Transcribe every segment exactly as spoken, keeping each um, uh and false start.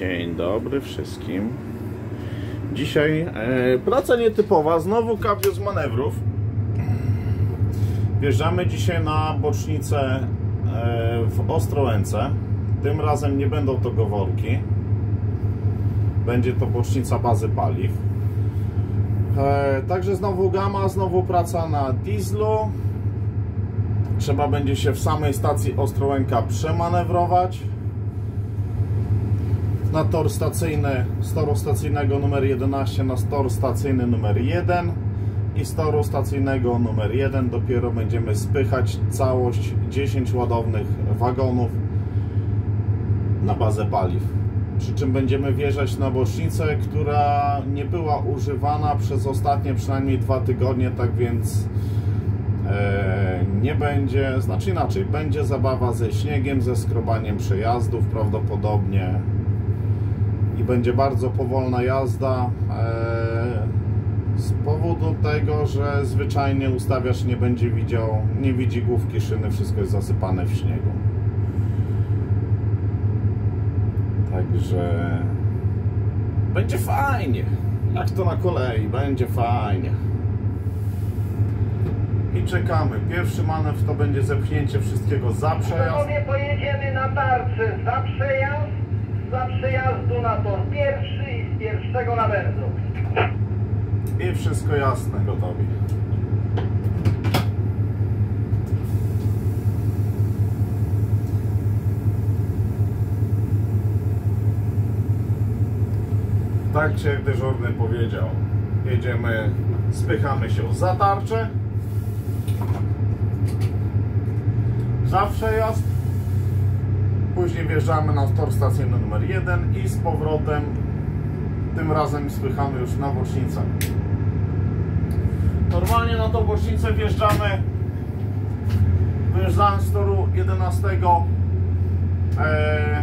Dzień dobry wszystkim. Dzisiaj e, praca nietypowa, znowu kapio z manewrów. Wjeżdżamy dzisiaj na bocznicę e, w Ostrołęce. Tym razem nie będą to Goworki. Będzie to bocznica bazy paliw. E, także znowu gama, znowu praca na dieslu. Trzeba będzie się w samej stacji Ostrołęka przemanewrować. Na tor stacyjny z toru stacyjnego numer jedenaście na tor stacyjny numer jeden i z toru stacyjnego numer jeden dopiero będziemy spychać całość dziesięciu ładownych wagonów na bazę paliw. Przy czym będziemy wjeżdżać na bocznicę, która nie była używana przez ostatnie przynajmniej dwa tygodnie, tak więc nie będzie, znaczy inaczej, będzie zabawa ze śniegiem, ze skrobaniem przejazdów prawdopodobnie i będzie bardzo powolna jazda e, z powodu tego, że zwyczajnie ustawiacz nie będzie widział, nie widzi główki szyny, wszystko jest zasypane w śniegu. Także będzie fajnie, jak to na kolei, będzie fajnie. I czekamy. Pierwszy manewr to będzie zepchnięcie wszystkiego za przejazd. Panowie, pojedziemy na tarczy za przejazd, za przejazdu na tor pierwszy i z pierwszego na węzeł. I wszystko jasne, gotowi. Tak jak dyżurny powiedział, jedziemy, spychamy się za tarczę. Za przejazd, później wjeżdżamy na tor stacyjny numer jeden i z powrotem, tym razem spychamy już na bocznicę. Normalnie na tą bocznicę wjeżdżamy, wyjeżdżamy z toru jedenastego e,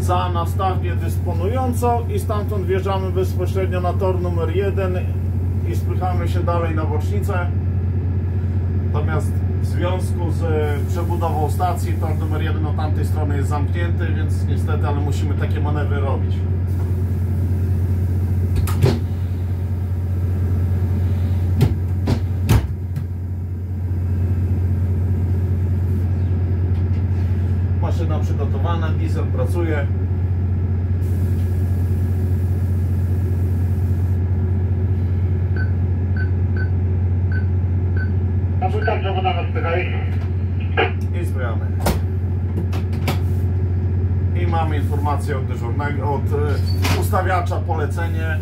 za nastawnię dysponującą i stamtąd wjeżdżamy bezpośrednio na tor numer jeden i spychamy się dalej na bocznicę. Natomiast w związku z przebudową stacji tor numer jeden od tamtej strony jest zamknięty, więc niestety, ale musimy takie manewry robić. Maszyna przygotowana, diesel pracuje. I zbieramy. I mamy informację od dyżurnego, od ustawiacza, polecenie,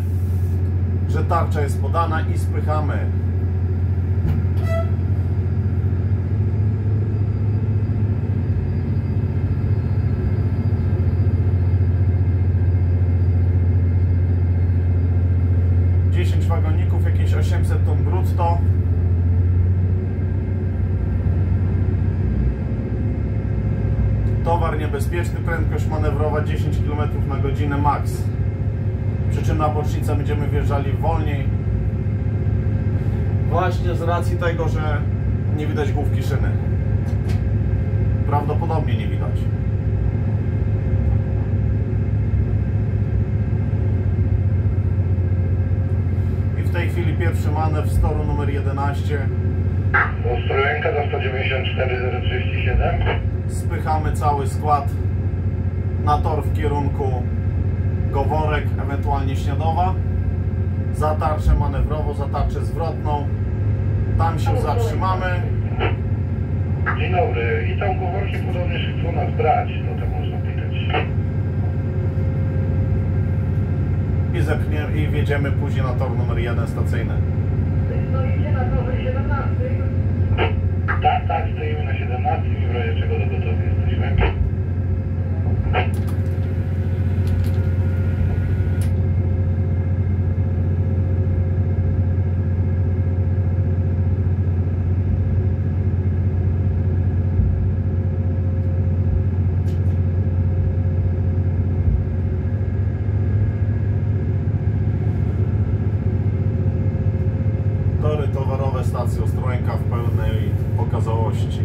że tarcza jest podana i spychamy. dziesięć wagoników, jakieś osiemset ton brutto. Towar niebezpieczny, prędkość manewrowa dziesięć kilometrów na godzinę max. Przy czym na bocznicę będziemy wjeżdżali wolniej, właśnie z racji tego, że nie widać główki szyny. Prawdopodobnie nie widać. I w tej chwili pierwszy manewr z toru numer jedenaście. Ostrołęka za sto dziewięćdziesiąt cztery zero trzydzieści siedem. Spychamy cały skład na tor w kierunku Goworek, ewentualnie Śniadowa. Za tarczę manewrową, za tarczę zwrotną. Tam się zatrzymamy. Dzień dobry, i tam Goworki podobnie się chcą nas brać, to tam można pytać. I zepniemy, i wjedziemy później na tor numer jeden stacyjny. Stoicie na torze siedemnaście. Tak, tak, stoimy na siedemnaście i w razie czego do gotowi jesteśmy. Tory towarowe stacji Ostrołęka w pełnej okazałości.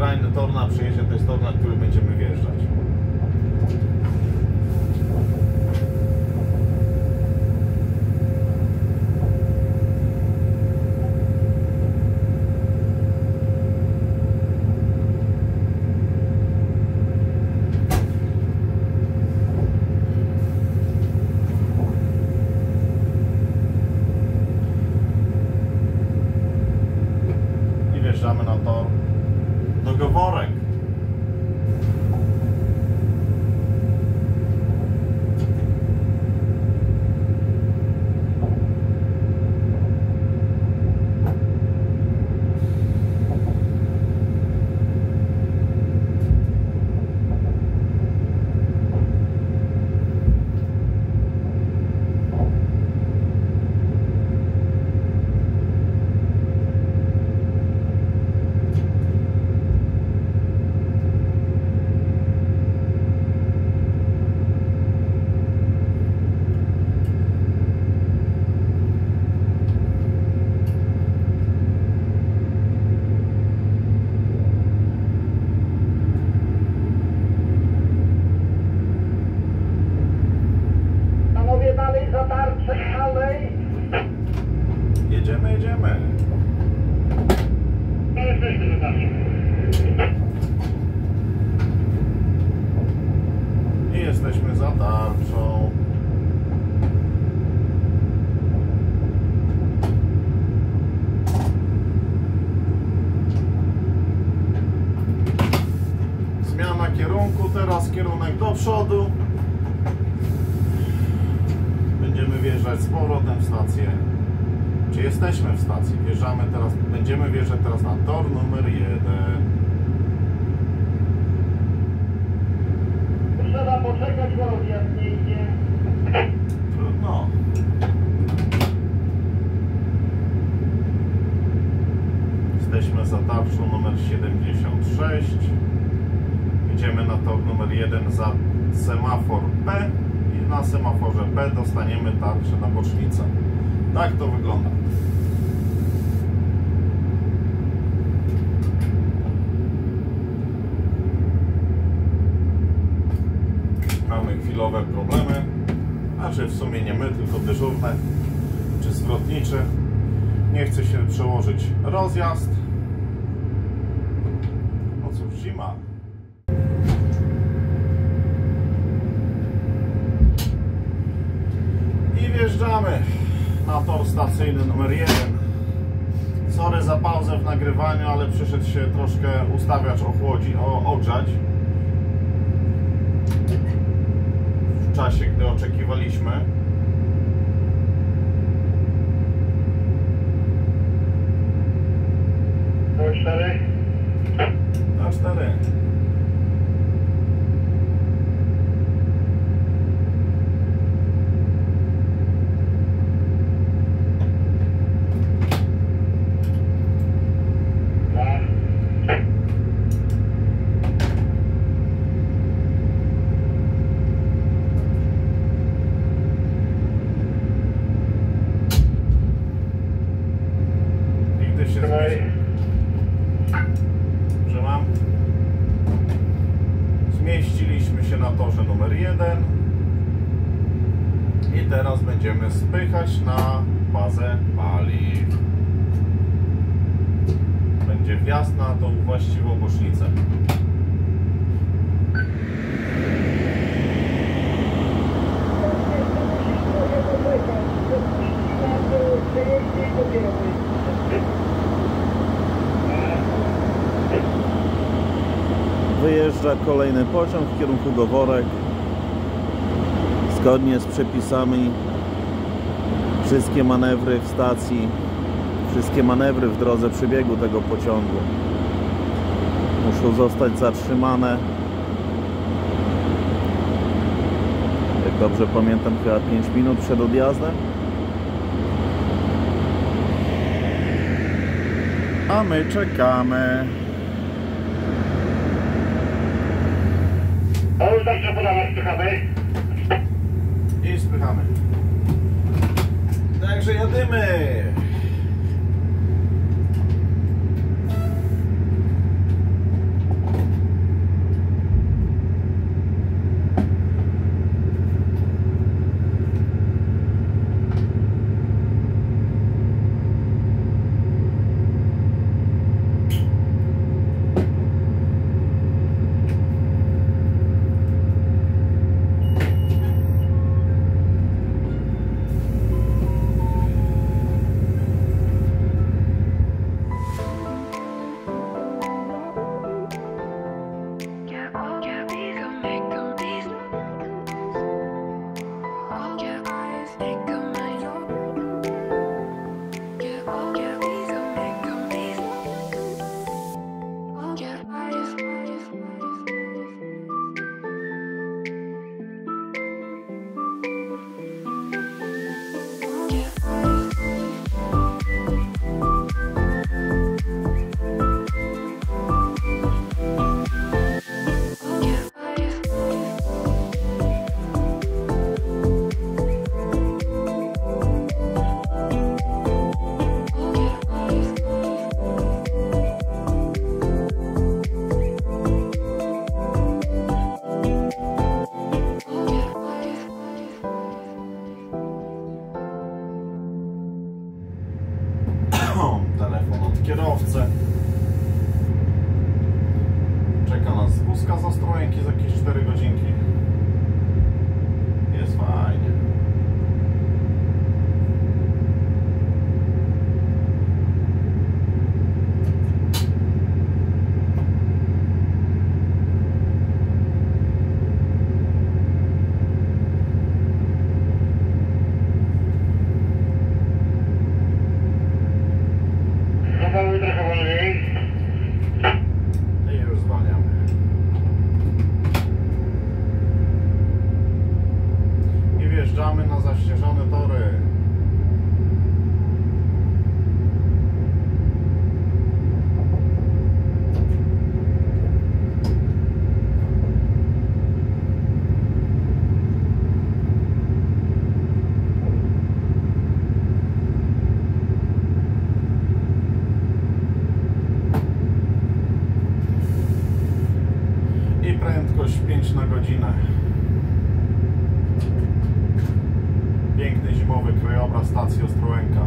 skrajny tor na przyjęcie, to jest tor, na który będziemy wjeżdżać. Wjeżdżamy na tor do Goworek. Jedziemy, jedziemy. I jesteśmy za tarczą. Zmiana kierunku, teraz kierunek do przodu. Będziemy wjeżdżać z powrotem w stację. Czy jesteśmy w stacji? Wjeżdżamy teraz, będziemy wjeżdżać teraz na tor numer jeden. Trzeba poczekać, bo rozjaśnienie. Trudno. Jesteśmy za tarczą numer siedemdziesiąt sześć. Idziemy na tor numer jeden za semafor P i na semaforze P dostaniemy tarczę na bocznicę. Tak to wygląda. Mamy chwilowe problemy, znaczy w sumie nie my, tylko dyżurne czy zwrotnicze. Nie chce się przełożyć rozjazd. No cóż, zima. I wjeżdżamy na tor stacyjny numer jeden. Sorry za pauzę w nagrywaniu, ale przyszedł się troszkę ustawiacz ochłodzi, ogrzać w czasie, gdy oczekiwaliśmy. A cztery. Że mam. Zmieściliśmy się na torze numer jeden i teraz będziemy spychać na bazę paliw. Będzie wjazd na tą właściwą bocznicę. Wyjeżdża kolejny pociąg w kierunku Goworek. Zgodnie z przepisami wszystkie manewry w stacji, wszystkie manewry w drodze przebiegu tego pociągu muszą zostać zatrzymane. Jak dobrze pamiętam, chyba pięć minut przed odjazdem. A my czekamy. I spychamy. Także jadymy. prędkość pięć na godzinę. Piękny zimowy krajobraz stacji Ostrołęka.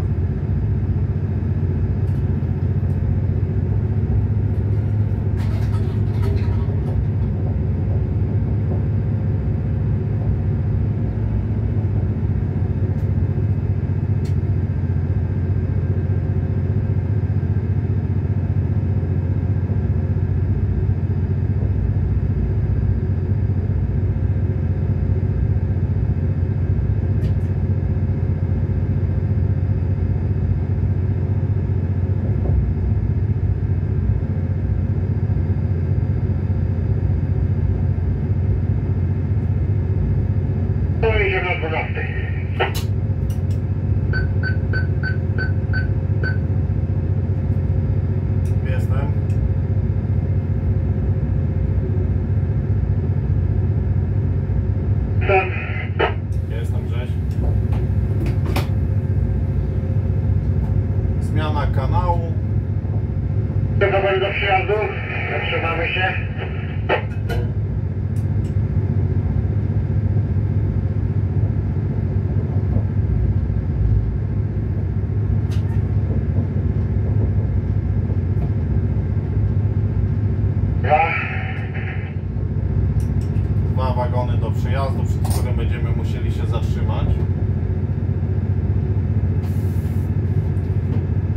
Przejazdu, przed którym będziemy musieli się zatrzymać.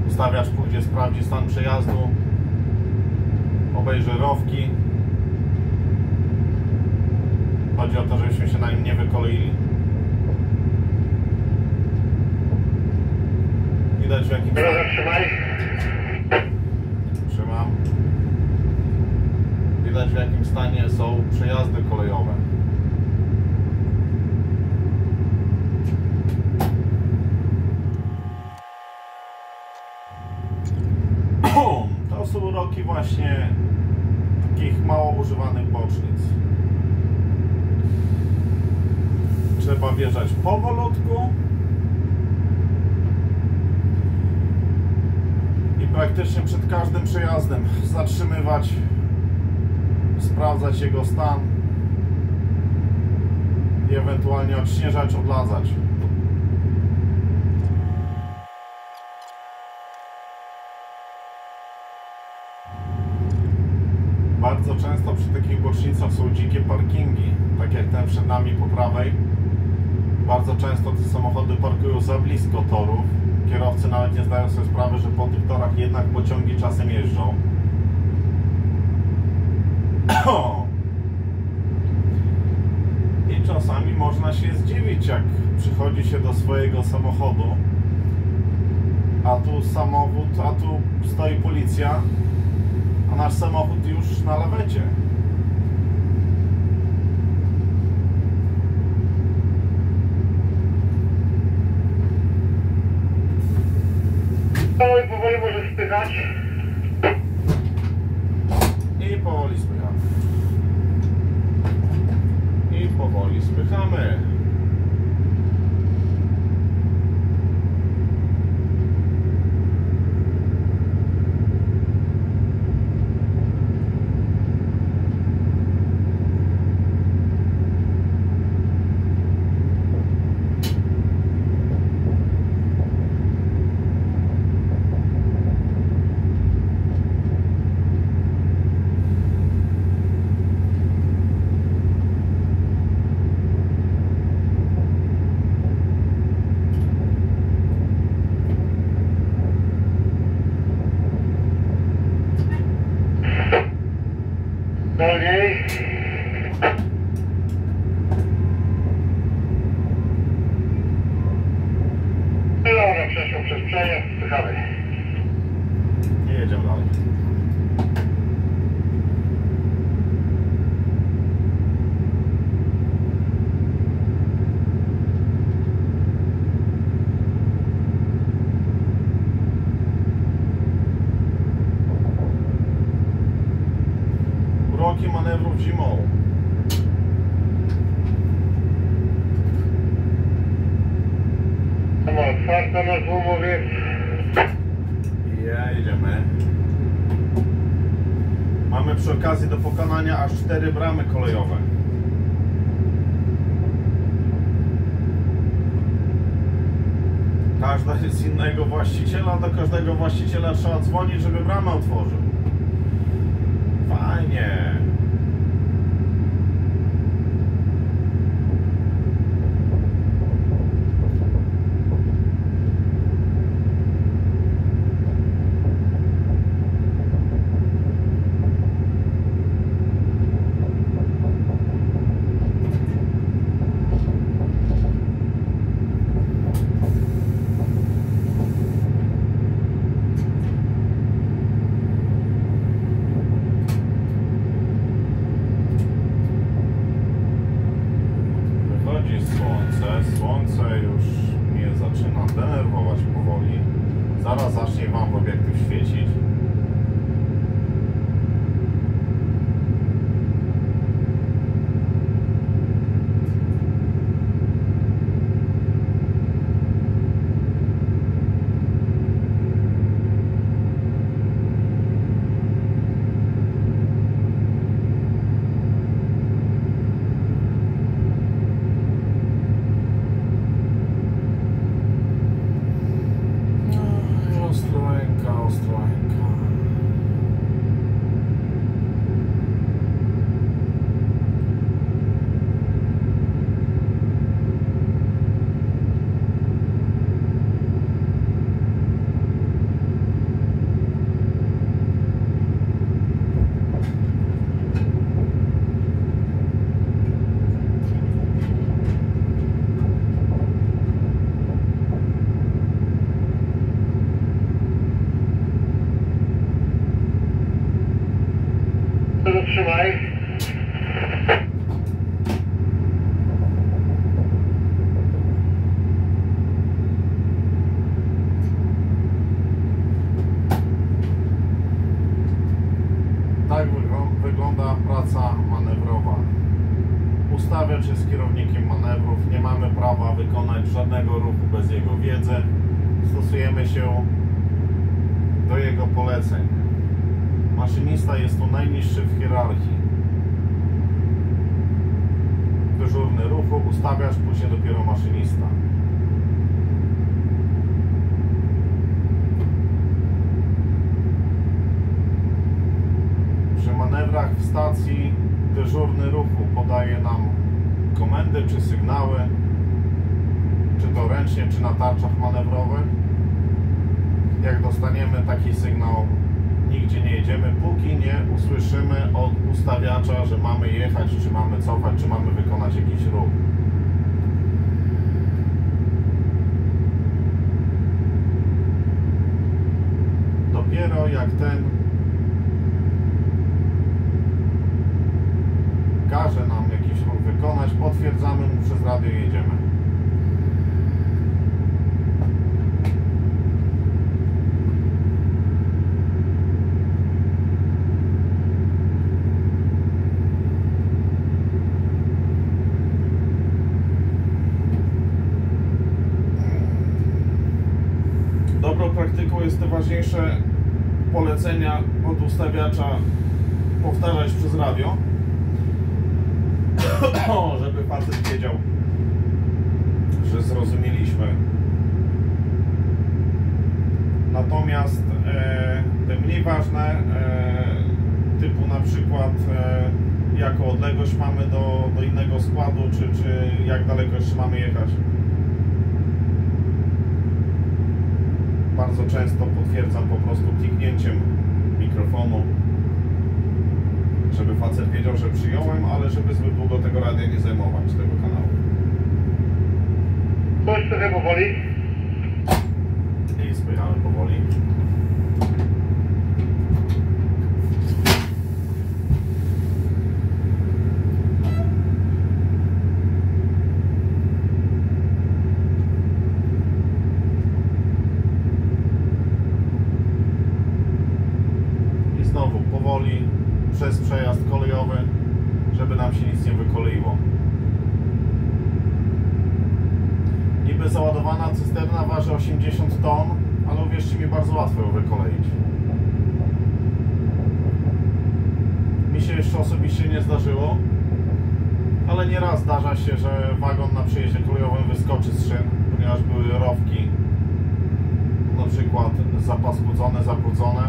Ustawiacz pójdzie, sprawdzi stan przejazdu, obejrzy rowki. Chodzi o to, żebyśmy się na nim nie wykoleili. Widać, w jakim... Zatrzymaj. Trzymam. Widać, w jakim stanie są przejazdy kolejowe. Uroki właśnie takich mało używanych bocznic. Trzeba wjeżdżać powolutku i praktycznie przed każdym przejazdem zatrzymywać, sprawdzać jego stan i ewentualnie odśnieżać, odladzać. Bardzo często przy takich bocznicach są dzikie parkingi, tak jak ten przed nami po prawej. Bardzo często te samochody parkują za blisko torów. Kierowcy nawet nie zdają sobie sprawy, że po tych torach jednak pociągi czasem jeżdżą. I czasami można się zdziwić, jak przychodzi się do swojego samochodu, a tu samochód, a tu stoi policja, a nasz samochód już na lawecie. Powoli, powoli może spychać. I powoli spychamy. I powoli spychamy. Uroki manewrów zimą. Otwarte na złomowiec. Ja jedziemy. mamy przy okazji do pokonania aż cztery bramy kolejowe. Każda jest z innego właściciela, do każdego właściciela trzeba dzwonić, żeby bramę otworzył. Fajnie. Tak wygląda praca manewrowa. Ustawiacz jest kierownikiem manewrów. Nie mamy prawa wykonać żadnego ruchu bez jego wiedzy. Stosujemy się do jego poleceń. Maszynista jest tu najniższy w hierarchii. Dyżurny ruchu, ustawiacz, później dopiero maszynista. Przy manewrach w stacji dyżurny ruchu podaje nam komendy czy sygnały, czy to ręcznie, czy na tarczach manewrowych. Jak dostaniemy taki sygnał, nigdzie nie jedziemy, póki nie usłyszymy od ustawiacza, że mamy jechać, czy mamy cofać, czy mamy wykonać jakiś ruch. Dopiero jak ten każe nam jakiś ruch wykonać, potwierdzamy mu przez radio i jedziemy. Jest te ważniejsze polecenia od ustawiacza powtarzać przez radio, żeby facet wiedział, że zrozumieliśmy. Natomiast e, te mniej ważne, e, typu na przykład e, jaką odległość mamy do, do innego składu, czy, czy jak daleko jeszcze mamy jechać. Bardzo często potwierdzam po prostu kliknięciem mikrofonu, żeby facet wiedział, że przyjąłem, ale żeby zbyt długo tego radia nie zajmować, tego kanału. Coś trochę powoli. I spychamy powoli. Przez przejazd kolejowy, żeby nam się nic nie wykoleiło. Niby załadowana cysterna waży osiemdziesiąt ton, ale uwierzcie mi, bardzo łatwo ją wykoleić. jeszcze osobiście nie zdarzyło, ale nieraz zdarza się, że wagon na przejeździe kolejowym wyskoczy z szyn, ponieważ były rowki, na przykład zapaskudzone, zabrudzone,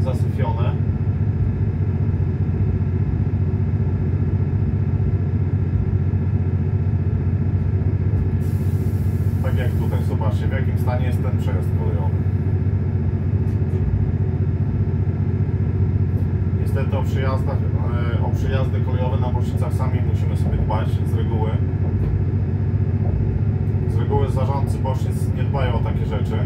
zasyfione. Tak jak tutaj, zobaczcie, w jakim stanie jest ten przejazd kolejowy. Niestety o, przyjazdach, o przyjazdy kolejowe na bocznicach sami musimy sobie dbać z reguły. Z reguły zarządcy bocznic nie dbają o takie rzeczy.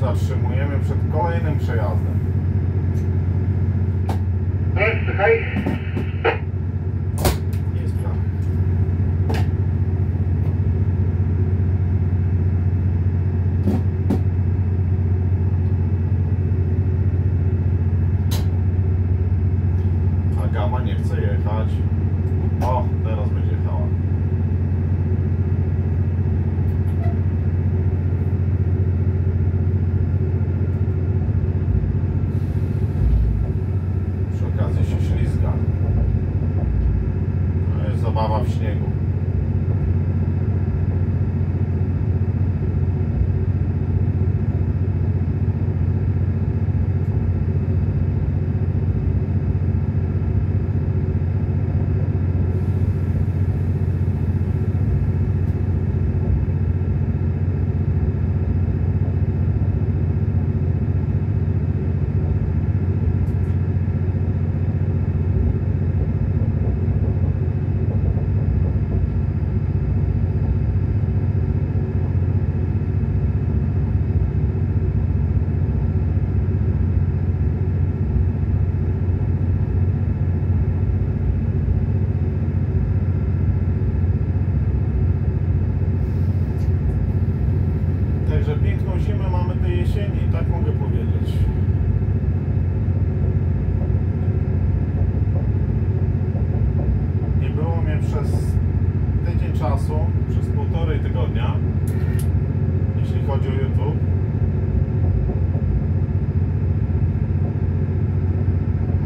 Zatrzymujemy przed kolejnym przejazdem. Jest, hej. Jest plan. A gama nie chce jechać. O, teraz będzie jechała. Zabawa w śniegu. Piękną zimę mamy do jesieni, tak mogę powiedzieć. Nie było mnie przez tydzień czasu, przez półtorej tygodnia, jeśli chodzi o YouTube.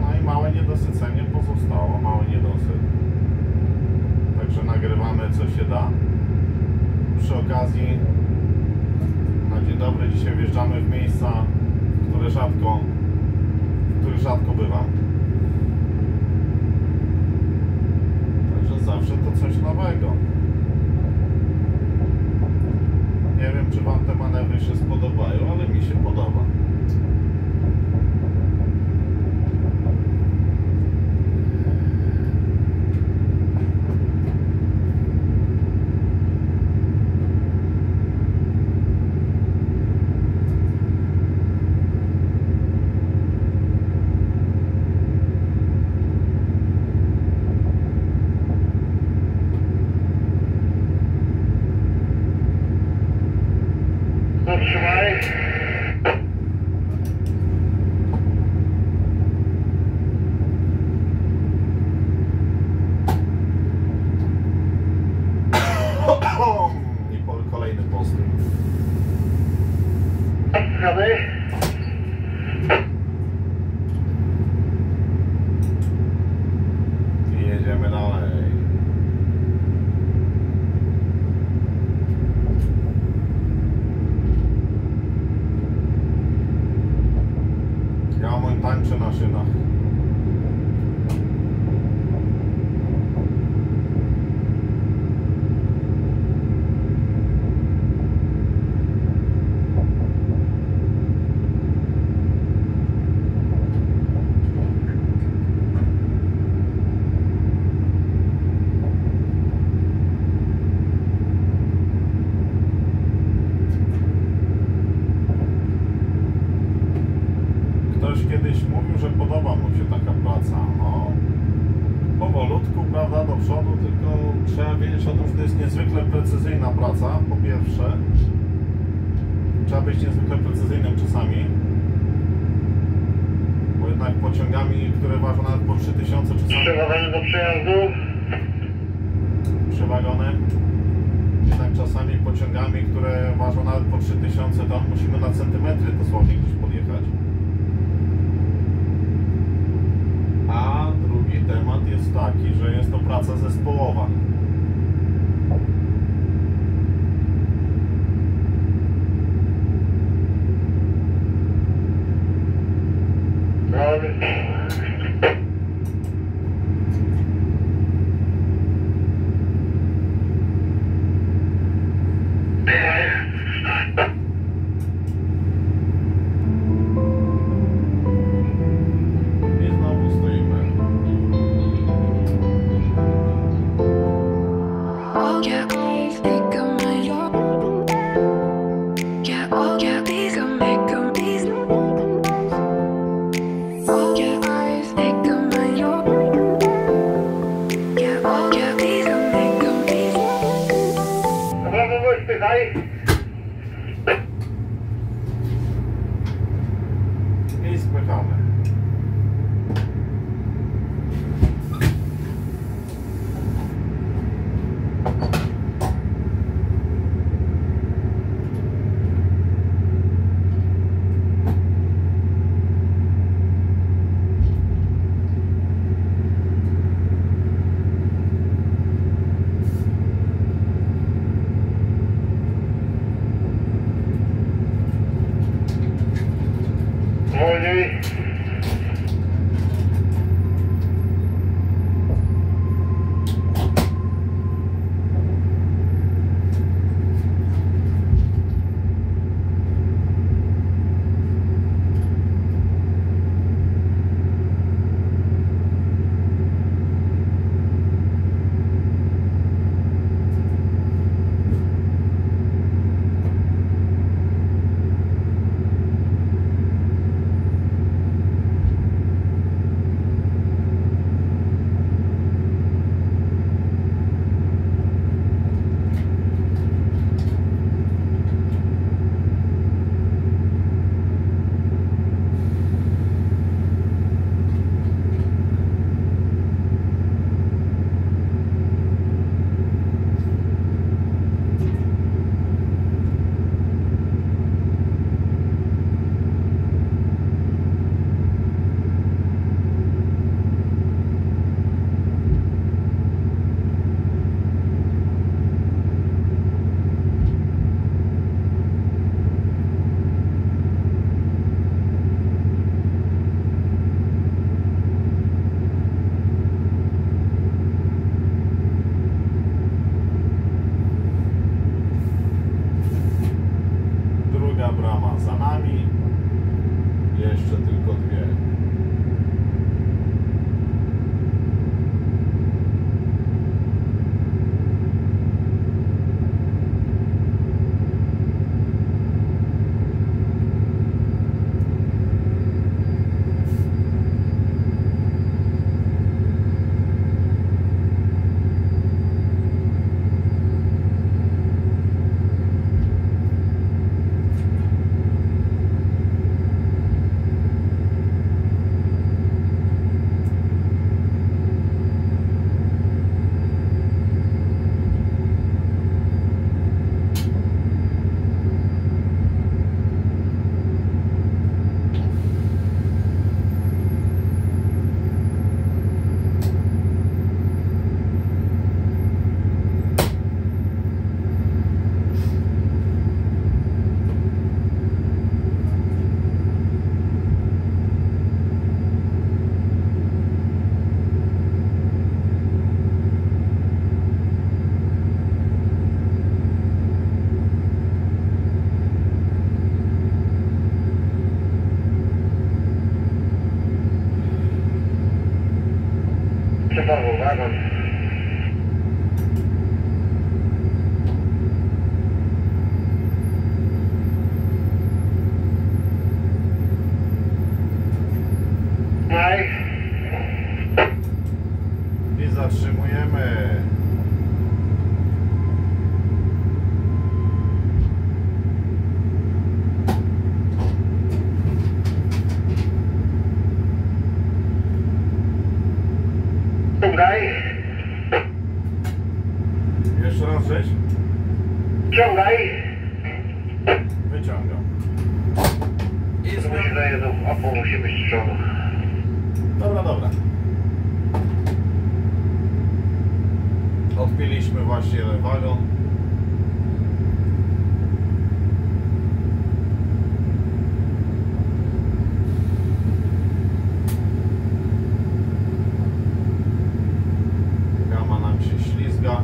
No i małe niedosycenie pozostało, mały niedosyt. Także nagrywamy co się da. Przy okazji na dzień dobry, dzisiaj wjeżdżamy w miejsca, które rzadko, w których rzadko bywam. Także zawsze to coś nowego. Nie wiem, czy Wam te manewry się spodobają, ale mi się podoba. Tańczę na szynach. Ktoś kiedyś mówił, że podoba mu się taka praca, no powolutku, prawda, do przodu, tylko trzeba wiedzieć o tym, że to jest niezwykle precyzyjna praca, po pierwsze. Trzeba być niezwykle precyzyjnym czasami, bo jednak pociągami, które ważą nawet po trzy tysiące czasami... Przewagony do przejazdu. Przewagony. Jednak czasami pociągami, które ważą nawet po trzy tysiące ton, musimy na centymetry dosłownie gdzieś podjechać. A drugi temat jest taki, że jest to praca zespołowa. Ciągaj. Wyciągam. I zbliżaj jedną, a po musi być z przodu. Dobra, dobra. Odpiliśmy właśnie jeden wagon. Gama nam się ślizga.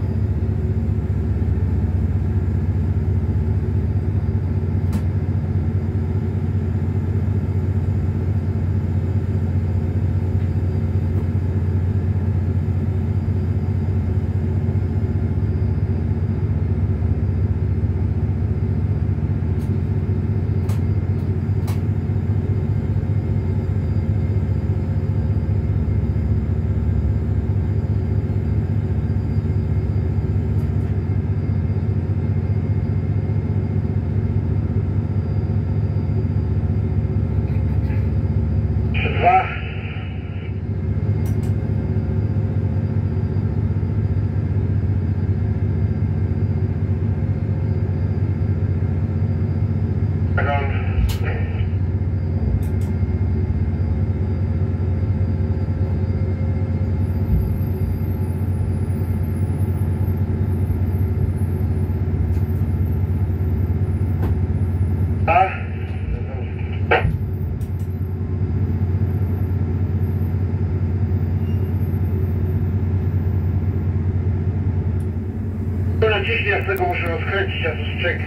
Ja z tego muszę rozkręcić, a to czek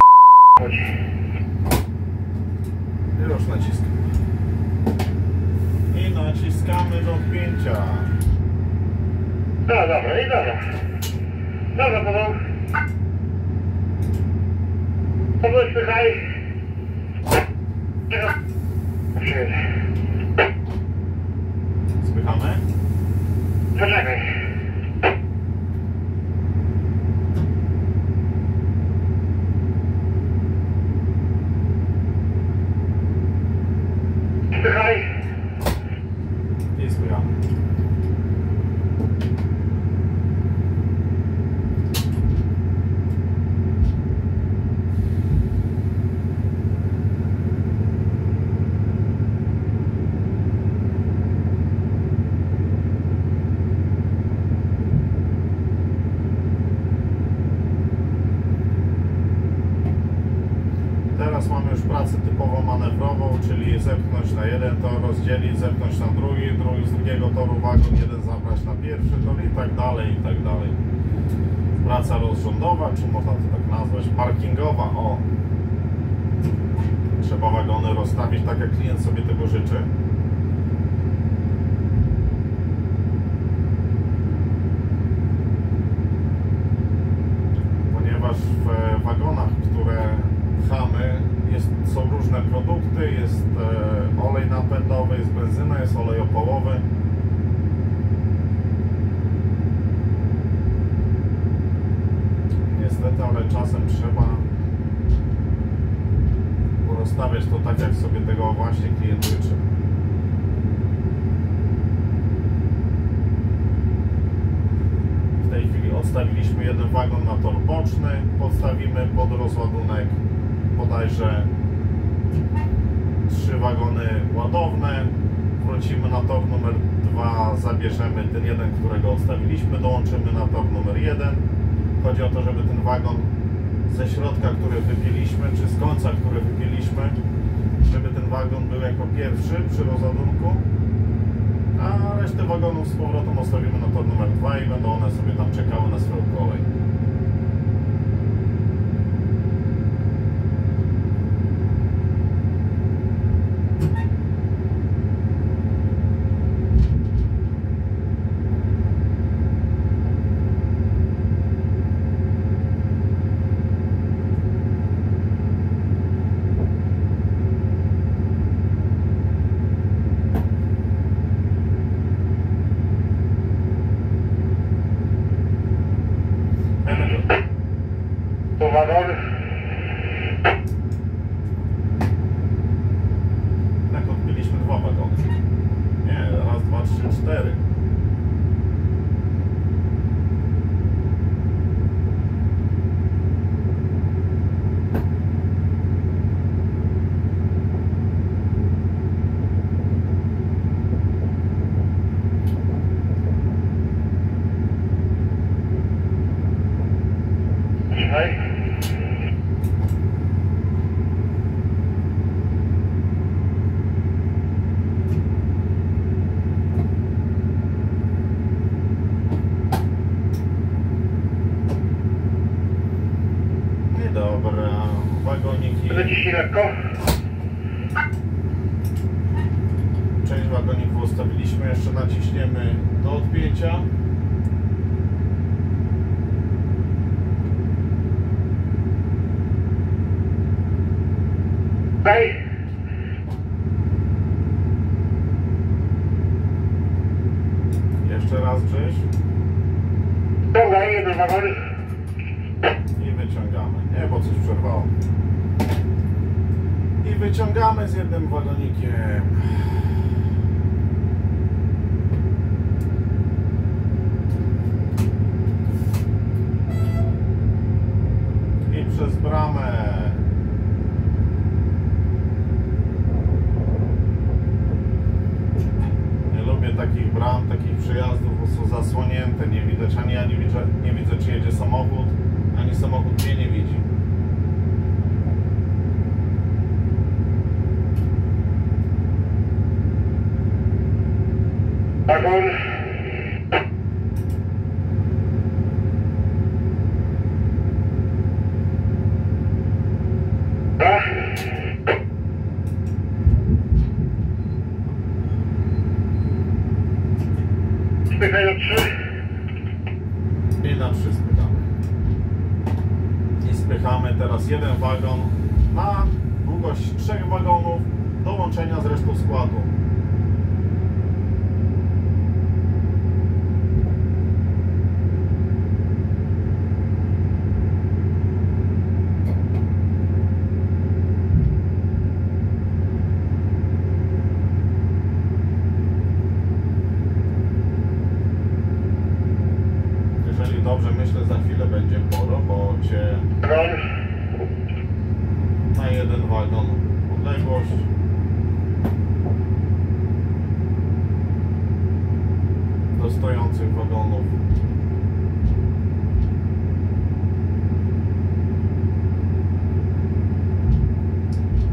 chodzi. I już naciskam. I naciskamy do odpięcia. No dobra, i dobra. Dobra, podam. Powróć, pychaj. Spychamy? Poczekaj. Teraz mamy już pracę typowo manewrową, czyli zepchnąć na jeden tor, rozdzielić, zepchnąć na drugi, drugi z drugiego toru wagon, jeden zabrać na pierwszy tor i tak dalej, i tak dalej. Praca rozrządowa, czy można to tak nazwać, parkingowa, o. Trzeba wagony rozstawić tak, jak klient sobie tego życzy. Ponieważ w wagonach, które pchamy, jest, są różne produkty, jest e, olej napędowy, jest benzyna, jest olej opałowy. Niestety, ale czasem trzeba porozstawiać to tak, jak sobie tego właśnie klient życzy. W tej chwili odstawiliśmy jeden wagon na tor boczny, podstawimy pod rozładunek bodajże trzy wagony ładowne, wrócimy na tor numer dwa, zabierzemy ten jeden, którego odstawiliśmy, dołączymy na tor numer jeden. Chodzi o to, żeby ten wagon ze środka, który wypięliśmy, czy z końca, który wypięliśmy, żeby ten wagon był jako pierwszy przy rozładunku, a resztę wagonów z powrotem odstawimy na tor numer dwa i będą one sobie tam czekały na swoją kolej. Dobra, wagoniki. Wyciśnij lekko. Część wagoników ustawiliśmy, jeszcze naciśniemy do odpięcia. Daj. Jeszcze raz Grzyś. Dobra, jeden wagonik. I wyciągamy. Nie, bo coś przerwało. I wyciągamy z jednym wagonikiem. I przez bramę. Takich bram, takich przejazdów, bo są zasłonięte, nie widać ani ja nie widzę, nie widzę czy jedzie samochód, ani samochód mnie nie widzi. Wagon. I na trzy spychamy. I spychamy teraz jeden wagon na długość trzech wagonów do łączenia z resztą składu. Dobrze, myślę, za chwilę będzie po robocie. Na jeden wagon odległość. Do stojących wagonów.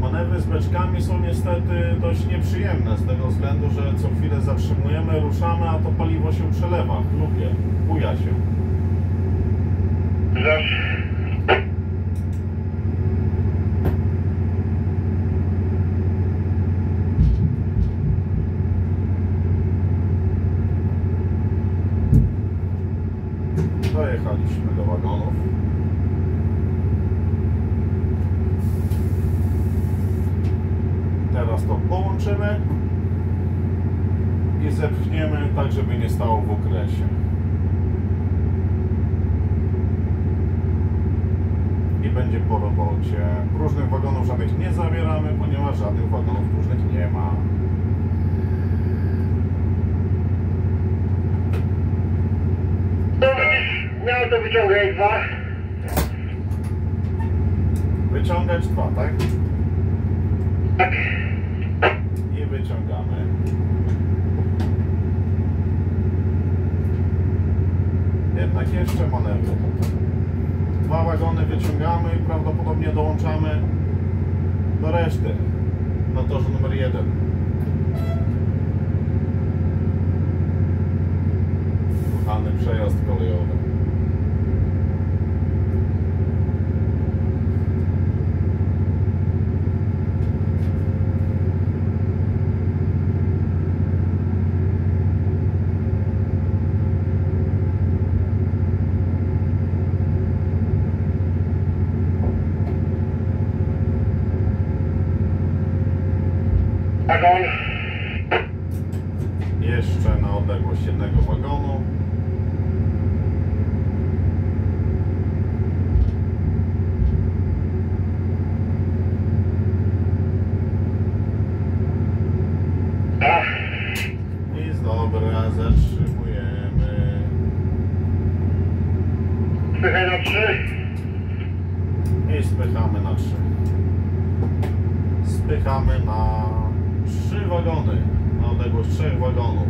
Manewry z beczkami są niestety dość nieprzyjemne z tego względu, że co chwilę zatrzymujemy, ruszamy, a to paliwo się przelewa. Lubię, buja się. Dojechaliśmy do wagonów. Teraz to połączymy i zepchniemy tak, żeby nie stało w okresie. Będzie po robocie. Próżnych wagonów żadnych nie zabieramy, ponieważ żadnych wagonów próżnych nie ma. Miałem to wyciągać dwa. Wyciągać dwa, tak? Tak. I wyciągamy. Jednak jeszcze manewry. Dwa wagony wyciągamy i prawdopodobnie dołączamy do reszty na torze numer jeden. Kochany przejazd kolejowy. Jeszcze na odległość jednego wagonu. I z dobra zatrzymujemy. Spychaj na trzy. I spychamy na trzy. Spychamy na trzy wagony, na odległość trzech wagonów.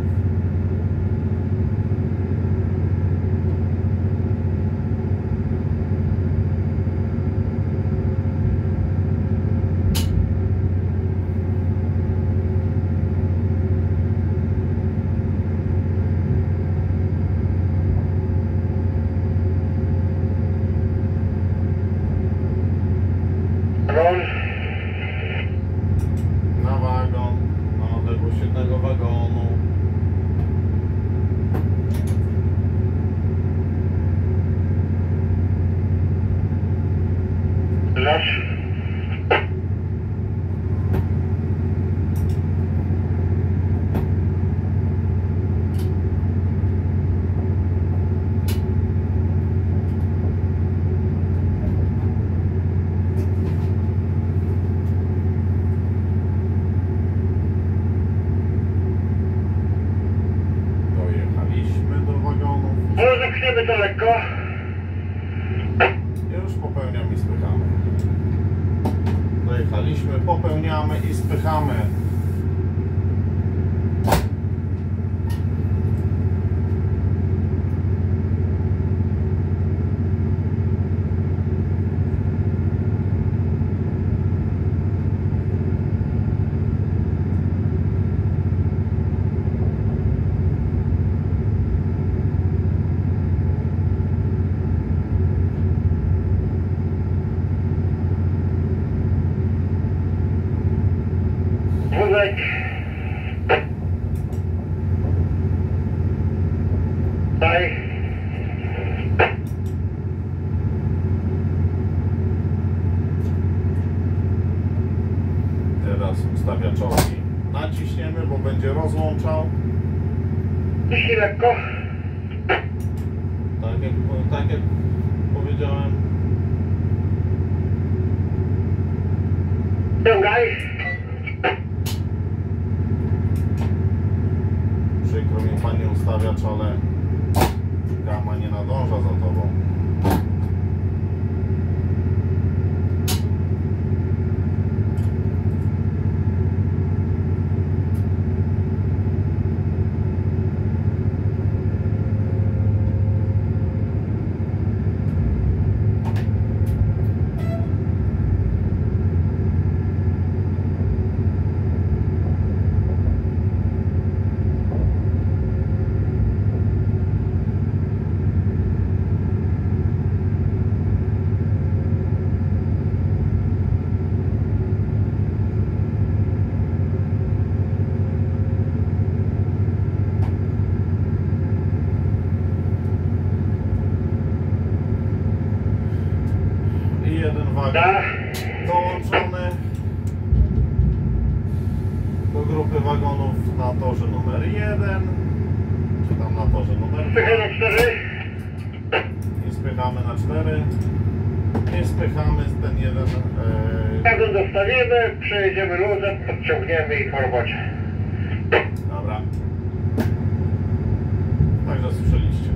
wagon. Na wagon, na odległość jednego wagonu. Lecz. Popełniamy i spychamy. Naciśniemy, bo będzie rozłączał. Ciśnij lekko. Tak jak, tak jak powiedziałem. Ciągaj. Przykro mi, pan nie ustawiacz, ale gama nie nadąża za tobą. Dołączony do grupy wagonów na torze numer jeden, czy tam na torze numer dwa. I spychamy na cztery. I spychamy z ten jeden. Yy... Wagon dostawimy, przejedziemy luzem, podciągniemy i po robocie. Dobra. Także słyszeliście.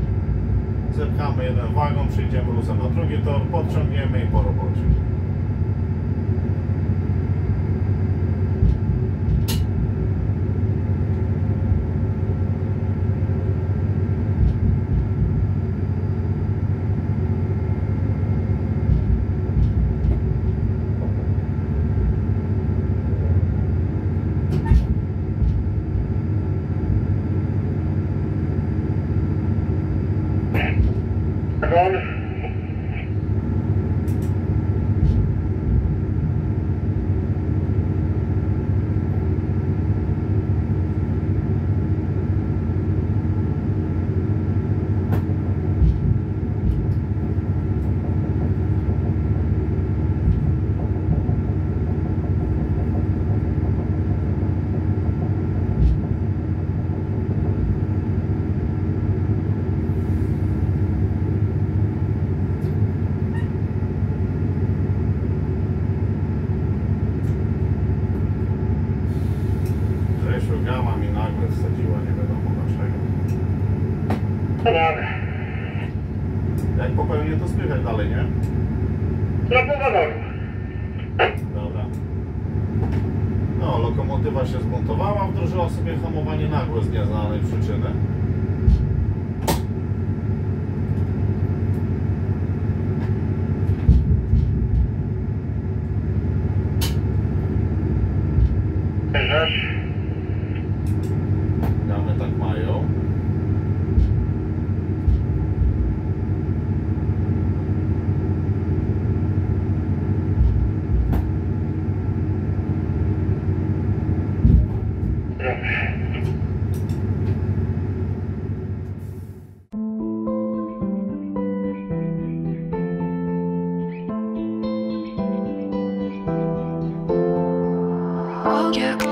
Zepchamy jeden wagon, przyjdziemy luzem na drugi tor, podciągniemy i po robocie. Gama mi nagle wsadziła, nie wiadomo dlaczego. Dobra. Jak popełnię, to spychać dalej, nie? No, powodem. Dobra. No, lokomotywa się zmontowała, wdrożyła sobie hamowanie nagłe z nieznanej przyczyny. yeah.